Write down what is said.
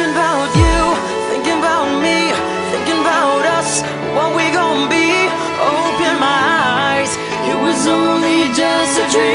Thinking about you, thinking about me, thinking about us, what we gon' be. Open my eyes, it was only just a dream.